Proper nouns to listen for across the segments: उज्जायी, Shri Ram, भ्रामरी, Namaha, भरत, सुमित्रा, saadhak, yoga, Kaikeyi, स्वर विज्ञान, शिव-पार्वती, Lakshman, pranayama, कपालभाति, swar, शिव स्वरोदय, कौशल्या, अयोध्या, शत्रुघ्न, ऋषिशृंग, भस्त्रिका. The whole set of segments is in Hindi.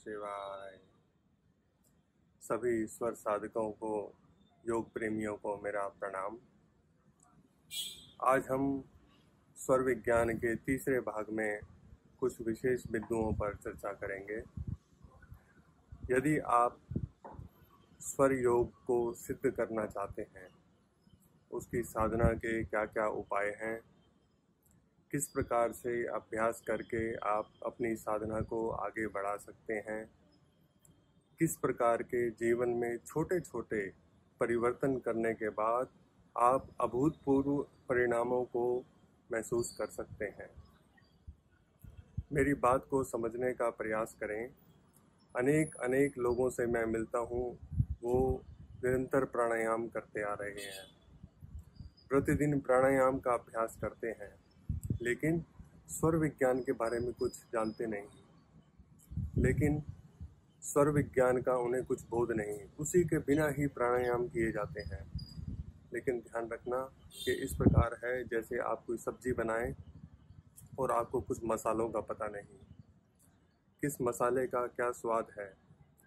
शिवाय। सभी स्वर साधकों को, योग प्रेमियों को मेरा प्रणाम। आज हम स्वर विज्ञान के तीसरे भाग में कुछ विशेष बिंदुओं पर चर्चा करेंगे। यदि आप स्वर योग को सिद्ध करना चाहते हैं, उसकी साधना के क्या क्या उपाय हैं, किस प्रकार से अभ्यास करके आप अपनी साधना को आगे बढ़ा सकते हैं, किस प्रकार के जीवन में छोटे छोटे परिवर्तन करने के बाद आप अभूतपूर्व परिणामों को महसूस कर सकते हैं, मेरी बात को समझने का प्रयास करें। अनेक लोगों से मैं मिलता हूँ, वो निरंतर प्राणायाम करते आ रहे हैं, प्रतिदिन प्राणायाम का अभ्यास करते हैं, लेकिन स्वर विज्ञान के बारे में कुछ जानते नहीं, लेकिन स्वर विज्ञान का उन्हें कुछ बोध नहीं, उसी के बिना ही प्राणायाम किए जाते हैं। लेकिन ध्यान रखना कि इस प्रकार है जैसे आप कोई सब्जी बनाएं और आपको कुछ मसालों का पता नहीं, किस मसाले का क्या स्वाद है,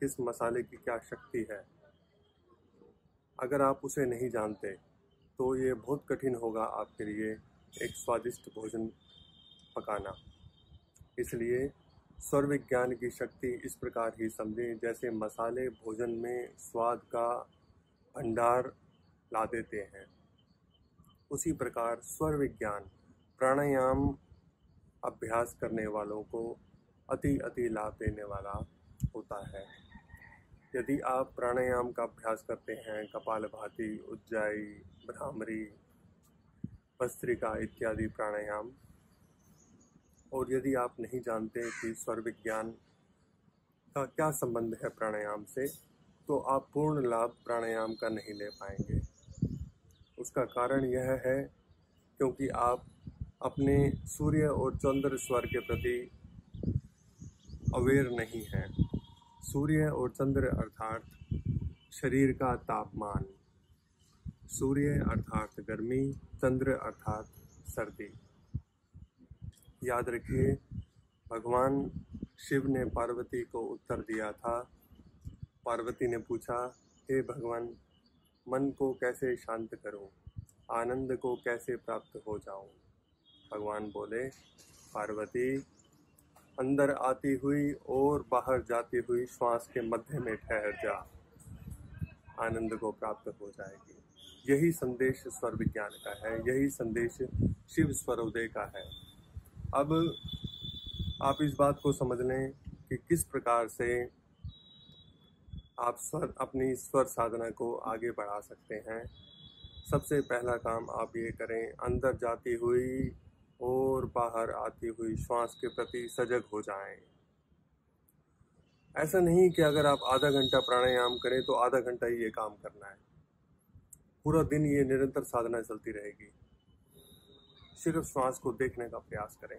किस मसाले की क्या शक्ति है, अगर आप उसे नहीं जानते तो ये बहुत कठिन होगा आपके लिए एक स्वादिष्ट भोजन पकाना। इसलिए स्वर विज्ञान की शक्ति इस प्रकार ही समझें जैसे मसाले भोजन में स्वाद का भंडार ला देते हैं, उसी प्रकार स्वर विज्ञान प्राणायाम अभ्यास करने वालों को अति लाभ देने वाला होता है। यदि आप प्राणायाम का अभ्यास करते हैं, कपालभाति, उज्जायी, भ्रामरी, भस्त्रिका इत्यादि प्राणायाम, और यदि आप नहीं जानते कि स्वर विज्ञान का क्या संबंध है प्राणायाम से, तो आप पूर्ण लाभ प्राणायाम का नहीं ले पाएंगे। उसका कारण यह है क्योंकि आप अपने सूर्य और चंद्र स्वर के प्रति अवेयर नहीं हैं। सूर्य और चंद्र अर्थात शरीर का तापमान, सूर्य अर्थात गर्मी, चंद्र अर्थात सर्दी। याद रखिए, भगवान शिव ने पार्वती को उत्तर दिया था। पार्वती ने पूछा, हे भगवान, मन को कैसे शांत करूं, आनंद को कैसे प्राप्त हो जाऊं? भगवान बोले, पार्वती, अंदर आती हुई और बाहर जाती हुई श्वास के मध्य में ठहर जा, आनंद को प्राप्त हो जाएगी। यही संदेश स्वर विज्ञान का है, यही संदेश शिव स्वरोदय का है। अब आप इस बात को समझ लें कि किस प्रकार से आप अपनी स्वर साधना को आगे बढ़ा सकते हैं। सबसे पहला काम आप ये करें, अंदर जाती हुई और बाहर आती हुई श्वास के प्रति सजग हो जाएं। ऐसा नहीं कि अगर आप आधा घंटा प्राणायाम करें तो आधा घंटा ही ये काम करना है, पूरा दिन ये निरंतर साधना चलती रहेगी। सिर्फ श्वास को देखने का प्रयास करें।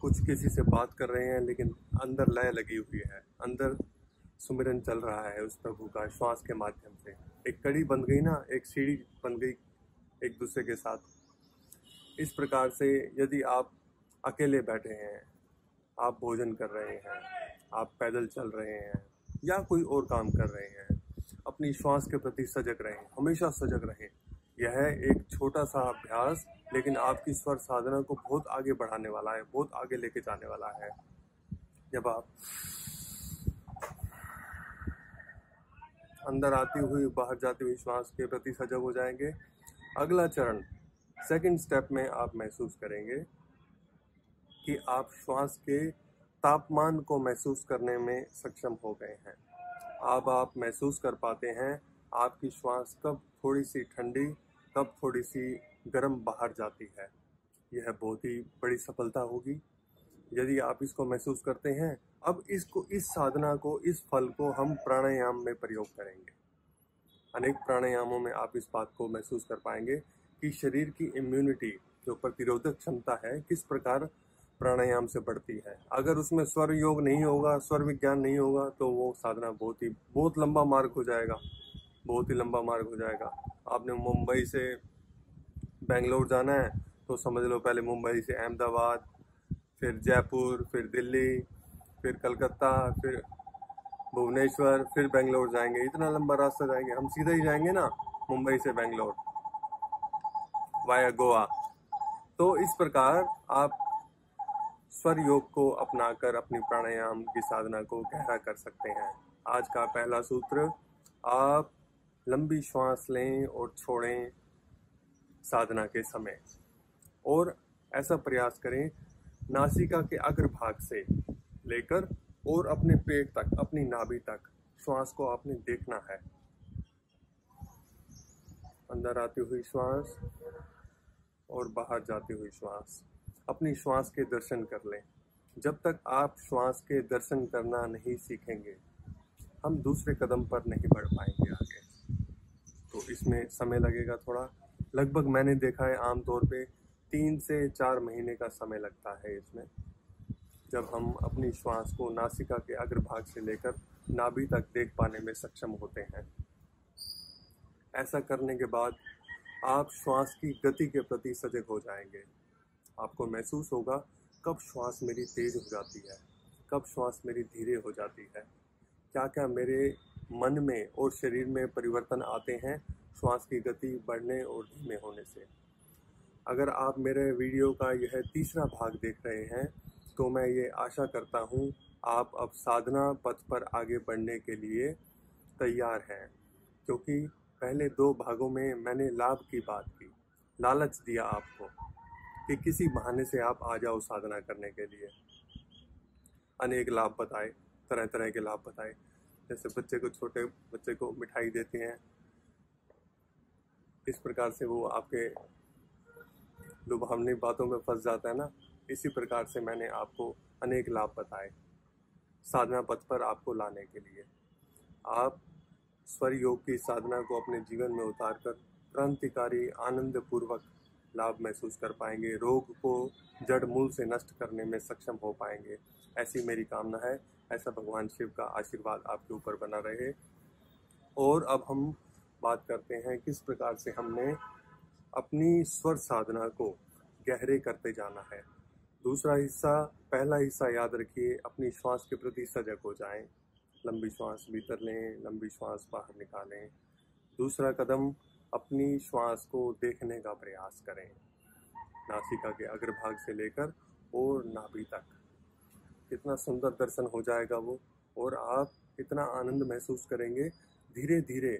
कुछ किसी से बात कर रहे हैं लेकिन अंदर लय लगी हुई है, अंदर सुमिरन चल रहा है उस प्रभु का श्वास के माध्यम से। एक कड़ी बन गई ना, एक सीढ़ी बन गई एक दूसरे के साथ। इस प्रकार से यदि आप अकेले बैठे हैं, आप भोजन कर रहे हैं, आप पैदल चल रहे हैं या कोई और काम कर रहे हैं, अपनी श्वास के प्रति सजग रहें, हमेशा सजग रहें। यह एक छोटा सा अभ्यास लेकिन आपकी स्वर साधना को बहुत आगे बढ़ाने वाला है, बहुत आगे लेके जाने वाला है। जब आप अंदर आती हुई बाहर जाती हुई श्वास के प्रति सजग हो जाएंगे, अगला चरण सेकंड स्टेप में आप महसूस करेंगे कि आप श्वास के तापमान को महसूस करने में सक्षम हो गए हैं। अब आप महसूस कर पाते हैं आपकी श्वास कब थोड़ी सी ठंडी, कब थोड़ी सी गर्म बाहर जाती है। यह बहुत ही बड़ी सफलता होगी यदि आप इसको महसूस करते हैं। अब इसको, इस साधना को, इस फल को हम प्राणायाम में प्रयोग करेंगे। अनेक प्राणायामों में आप इस बात को महसूस कर पाएंगे कि शरीर की इम्यूनिटी, जो प्रतिरोधक क्षमता है, किस प्रकार प्राणायाम से बढ़ती है। अगर उसमें स्वर योग नहीं होगा, स्वर विज्ञान नहीं होगा, तो वो साधना बहुत लंबा मार्ग हो जाएगा, बहुत ही लंबा मार्ग हो जाएगा। आपने मुंबई से बेंगलोर जाना है तो समझ लो पहले मुंबई से अहमदाबाद, फिर जयपुर, फिर दिल्ली, फिर कलकत्ता, फिर भुवनेश्वर, फिर बेंगलोर जाएंगे। इतना लंबा रास्ता जाएंगे, हम सीधा ही जाएंगे ना मुंबई से बेंगलोर वाया गोवा। तो इस प्रकार आप स्वर योग को अपनाकर अपनी प्राणायाम की साधना को गहरा कर सकते हैं। आज का पहला सूत्र, आप लंबी श्वास लें और छोड़ें साधना के समय, और ऐसा प्रयास करें नासिका के अग्रभाग से लेकर और अपने पेट तक, अपनी नाभि तक श्वास को आपने देखना है। अंदर आती हुई श्वास और बाहर जाती हुई श्वास, अपनी श्वास के दर्शन कर लें। जब तक आप श्वास के दर्शन करना नहीं सीखेंगे, हम दूसरे कदम पर नहीं बढ़ पाएंगे आगे। तो इसमें समय लगेगा थोड़ा, लगभग मैंने देखा है आमतौर पे 3 से 4 महीने का समय लगता है इसमें, जब हम अपनी श्वास को नासिका के अग्रभाग से लेकर नाभि तक देख पाने में सक्षम होते हैं। ऐसा करने के बाद आप श्वास की गति के प्रति सजग हो जाएंगे। आपको महसूस होगा कब श्वास मेरी तेज हो जाती है, कब श्वास मेरी धीरे हो जाती है, क्या क्या मेरे मन में और शरीर में परिवर्तन आते हैं श्वास की गति बढ़ने और धीमे होने से। अगर आप मेरे वीडियो का यह तीसरा भाग देख रहे हैं तो मैं ये आशा करता हूँ आप अब साधना पथ पर आगे बढ़ने के लिए तैयार हैं, क्योंकि पहले 2 भागों में मैंने लाभ की बात की, लालच दिया आपको कि किसी बहाने से आप आ जाओ साधना करने के लिए। अनेक लाभ बताए, तरह तरह के लाभ बताए, जैसे बच्चे को, छोटे बच्चे को मिठाई देते हैं, इस प्रकार से वो आपके लुभावनी बातों में फंस जाता है ना। इसी प्रकार से मैंने आपको अनेक लाभ बताए साधना पथ पर आपको लाने के लिए। आप स्वर योग की साधना को अपने जीवन में उतारकर क्रांतिकारी आनंदपूर्वक लाभ महसूस कर पाएंगे, रोग को जड़ मूल से नष्ट करने में सक्षम हो पाएंगे, ऐसी मेरी कामना है। ऐसा भगवान शिव का आशीर्वाद आपके ऊपर बना रहे। और अब हम बात करते हैं किस प्रकार से हमने अपनी स्वर साधना को गहरे करते जाना है। दूसरा हिस्सा, पहला हिस्सा याद रखिए, अपनी श्वास के प्रति सजग हो जाएं, लंबी श्वास भीतर लें, लंबी श्वास बाहर निकालें। दूसरा कदम, अपनी श्वास को देखने का प्रयास करें, नासिका के अग्रभाग से लेकर और नाभि तक। कितना सुंदर दर्शन हो जाएगा वो, और आप इतना आनंद महसूस करेंगे। धीरे धीरे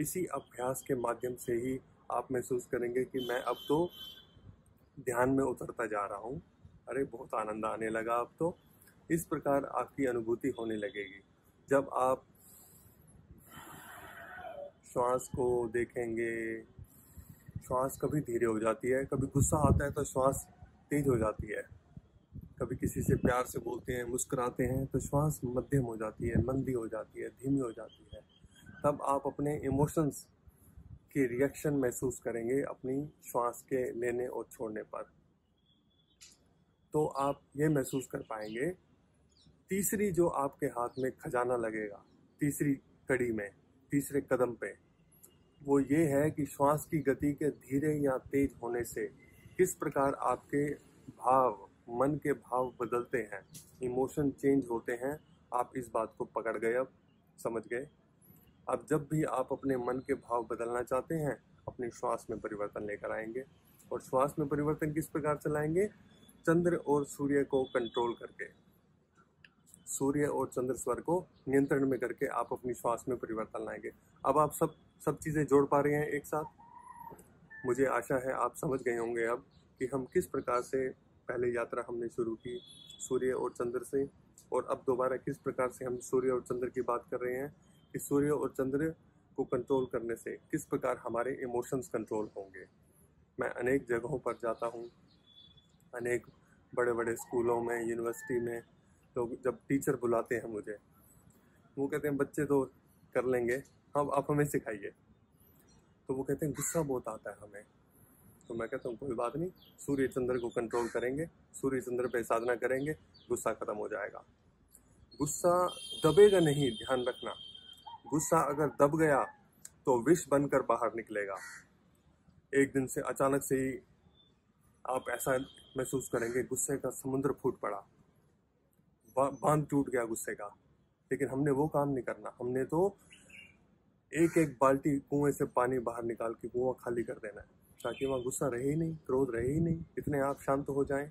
इसी अभ्यास के माध्यम से ही आप महसूस करेंगे कि मैं अब तो ध्यान में उतरता जा रहा हूँ, अरे बहुत आनंद आने लगा अब तो। इस प्रकार आपकी अनुभूति होने लगेगी। जब आप श्वास को देखेंगे, श्वास कभी धीरे हो जाती है, कभी गुस्सा आता है तो श्वास तेज हो जाती है, कभी किसी से प्यार से बोलते हैं, मुस्कुराते हैं तो श्वास मध्यम हो जाती है, मंदी हो जाती है, धीमी हो जाती है। तब आप अपने इमोशंस के रिएक्शन महसूस करेंगे अपनी श्वास के लेने और छोड़ने पर। तो आप ये महसूस कर पाएंगे, तीसरी जो आपके हाथ में खजाना लगेगा, तीसरी कड़ी में, तीसरे कदम पे, वो ये है कि श्वास की गति के धीरे या तेज होने से किस प्रकार आपके भाव, मन के भाव बदलते हैं, इमोशन चेंज होते हैं। आप इस बात को पकड़ गए, अब समझ गए। अब जब भी आप अपने मन के भाव बदलना चाहते हैं, अपनी श्वास में परिवर्तन लेकर आएंगे। और श्वास में परिवर्तन किस प्रकार से लाएंगे? चंद्र और सूर्य को कंट्रोल करके, सूर्य और चंद्र स्वर को नियंत्रण में करके आप अपनी श्वास में परिवर्तन लाएंगे। अब आप सब चीज़ें जोड़ पा रहे हैं एक साथ। मुझे आशा है आप समझ गए होंगे अब कि हम किस प्रकार से पहले यात्रा हमने शुरू की सूर्य और चंद्र से, और अब दोबारा किस प्रकार से हम सूर्य और चंद्र की बात कर रहे हैं कि सूर्य और चंद्र को कंट्रोल करने से किस प्रकार हमारे इमोशंस कंट्रोल होंगे। मैं अनेक जगहों पर जाता हूँ, अनेक बड़े बड़े स्कूलों में, यूनिवर्सिटी में लोग जब टीचर बुलाते हैं मुझे, वो कहते हैं बच्चे तो कर लेंगे, हम आप हमें सिखाइए। तो वो कहते हैं गुस्सा बहुत आता है हमें। तो मैं कहता हूँ कोई बात नहीं, सूर्य चंद्र को कंट्रोल करेंगे, सूर्य चंद्र पर साधना करेंगे, गुस्सा ख़त्म हो जाएगा। गुस्सा दबेगा नहीं, ध्यान रखना। गुस्सा अगर दब गया तो विष बनकर बाहर निकलेगा। एक दिन से अचानक से ही आप ऐसा महसूस करेंगे गुस्से का समुद्र फूट पड़ा, बांध टूट गया गुस्से का। लेकिन हमने वो काम नहीं करना, हमने तो एक एक बाल्टी कुएं से पानी बाहर निकाल के कुआं खाली कर देना है, ताकि वहाँ गुस्सा रहे ही नहीं, क्रोध रहे ही नहीं, इतने आप शांत हो जाएं।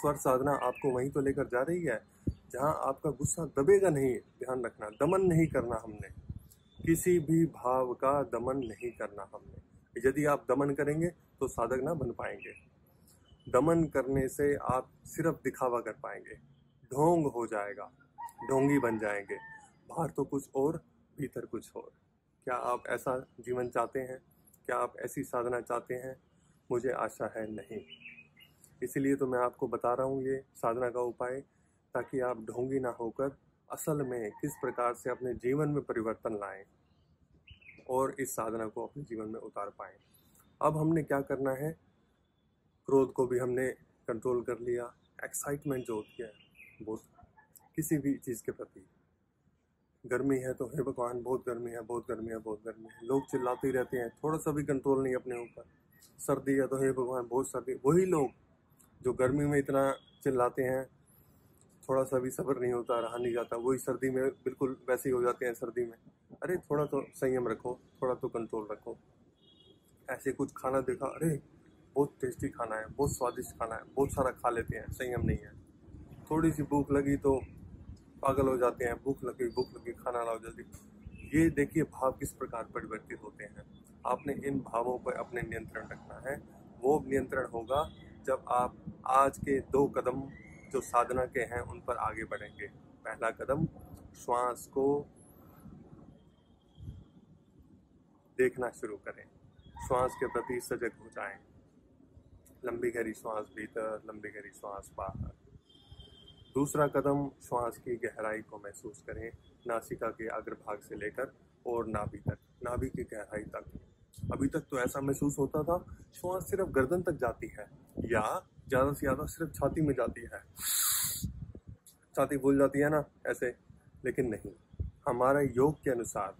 स्वर साधना आपको वहीं तो लेकर जा रही है जहाँ आपका गुस्सा दबेगा नहीं। ध्यान रखना, दमन नहीं करना, हमने किसी भी भाव का दमन नहीं करना हमने। यदि आप दमन करेंगे तो साधक ना बन पाएंगे। दमन करने से आप सिर्फ दिखावा कर पाएंगे, ढोंग हो जाएगा, ढोंगी बन जाएंगे। बाहर तो कुछ और, भीतर कुछ और। क्या आप ऐसा जीवन चाहते हैं? क्या आप ऐसी साधना चाहते हैं? मुझे आशा है नहीं। इसलिए तो मैं आपको बता रहा हूँ ये साधना का उपाय, ताकि आप ढोंगी ना होकर असल में किस प्रकार से अपने जीवन में परिवर्तन लाएं और इस साधना को अपने जीवन में उतार पाएं। अब हमने क्या करना है? क्रोध को भी हमने कंट्रोल कर लिया। एक्साइटमेंट जो होती है बहुत, किसी भी चीज़ के प्रति, गर्मी है तो हे भगवान बहुत गर्मी है, बहुत गर्मी है, बहुत गर्मी है, लोग चिल्लाते ही रहते हैं, थोड़ा सा भी कंट्रोल नहीं अपने ऊपर। सर्दी है तो हे भगवान बहुत सर्दी। वही लोग जो गर्मी में इतना चिल्लाते हैं, थोड़ा सा भी सब्र नहीं होता, रहा नहीं जाता, वही सर्दी में बिल्कुल वैसे ही हो जाते हैं सर्दी में। अरे थोड़ा तो संयम रखो, थोड़ा तो कंट्रोल रखो। ऐसे कुछ खाना देखा, अरे बहुत टेस्टी खाना है, बहुत स्वादिष्ट खाना है, बहुत सारा खा लेते हैं, संयम नहीं है। थोड़ी सी भूख लगी तो पागल हो जाते हैं, भूख लगी खाना ना हो जल्दी। ये देखिए भाव किस प्रकार परिवर्तित होते हैं। आपने इन भावों पर अपने नियंत्रण रखना है। वो नियंत्रण होगा जब आप आज के 2 कदम जो साधना के हैं उन पर आगे बढ़ेंगे। पहला कदम, श्वास को देखना शुरू करें, श्वास के प्रति सजग हो जाएं। लंबी गहरी श्वास भीतर, लंबी गहरी श्वास बाहर। दूसरा कदम, श्वास की गहराई को महसूस करें, नासिका के अग्रभाग से लेकर और नाभि तक, नाभि की गहराई तक। अभी तक तो ऐसा महसूस होता था श्वास सिर्फ गर्दन तक जाती है, या ज़्यादा से ज़्यादा सिर्फ छाती में जाती है, छाती भूल जाती है ना ऐसे। लेकिन नहीं, हमारा योग के अनुसार,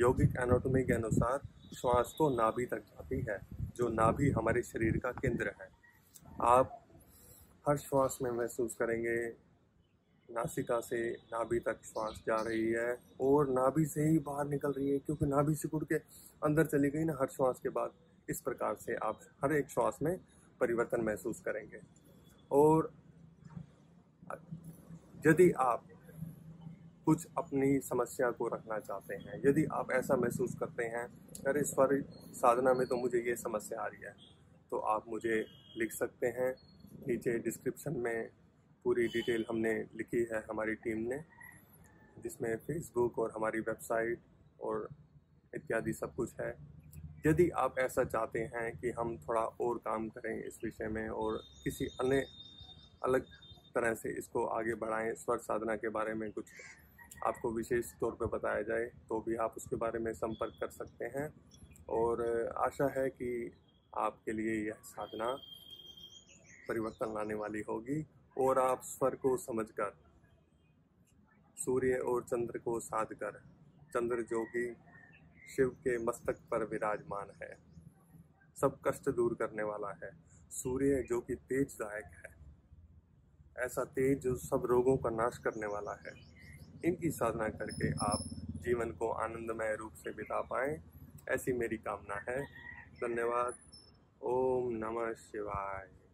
योगिक एनाटॉमी के अनुसार श्वास तो नाभि तक जाती है, जो नाभि हमारे शरीर का केंद्र है। आप हर श्वास में महसूस करेंगे नासिका से नाभि तक श्वास जा रही है और नाभि से ही बाहर निकल रही है, क्योंकि नाभि सिकुड़ के अंदर चली गई ना हर श्वास के बाद। इस प्रकार से आप हर एक श्वास में परिवर्तन महसूस करेंगे। और यदि आप कुछ अपनी समस्या को रखना चाहते हैं, यदि आप ऐसा महसूस करते हैं अरे स्वर साधना में तो मुझे ये समस्या आ रही है, तो आप मुझे लिख सकते हैं। नीचे डिस्क्रिप्शन में पूरी डिटेल हमने लिखी है हमारी टीम ने, जिसमें फेसबुक और हमारी वेबसाइट और इत्यादि सब कुछ है। यदि आप ऐसा चाहते हैं कि हम थोड़ा और काम करें इस विषय में और किसी अन्य अलग तरह से इसको आगे बढ़ाएं, स्वर साधना के बारे में कुछ आपको विशेष तौर पे बताया जाए, तो भी आप उसके बारे में संपर्क कर सकते हैं। और आशा है कि आपके लिए यह साधना परिवर्तन लाने वाली होगी और आप स्वर को समझकर, सूर्य और चंद्र को साध कर, चंद्र जो कि शिव के मस्तक पर विराजमान है, सब कष्ट दूर करने वाला है, सूर्य जो कि तेजदायक है, ऐसा तेज जो सब रोगों का नाश करने वाला है, इनकी साधना करके आप जीवन को आनंदमय रूप से बिता पाएं, ऐसी मेरी कामना है। धन्यवाद। ओम नमः शिवाय।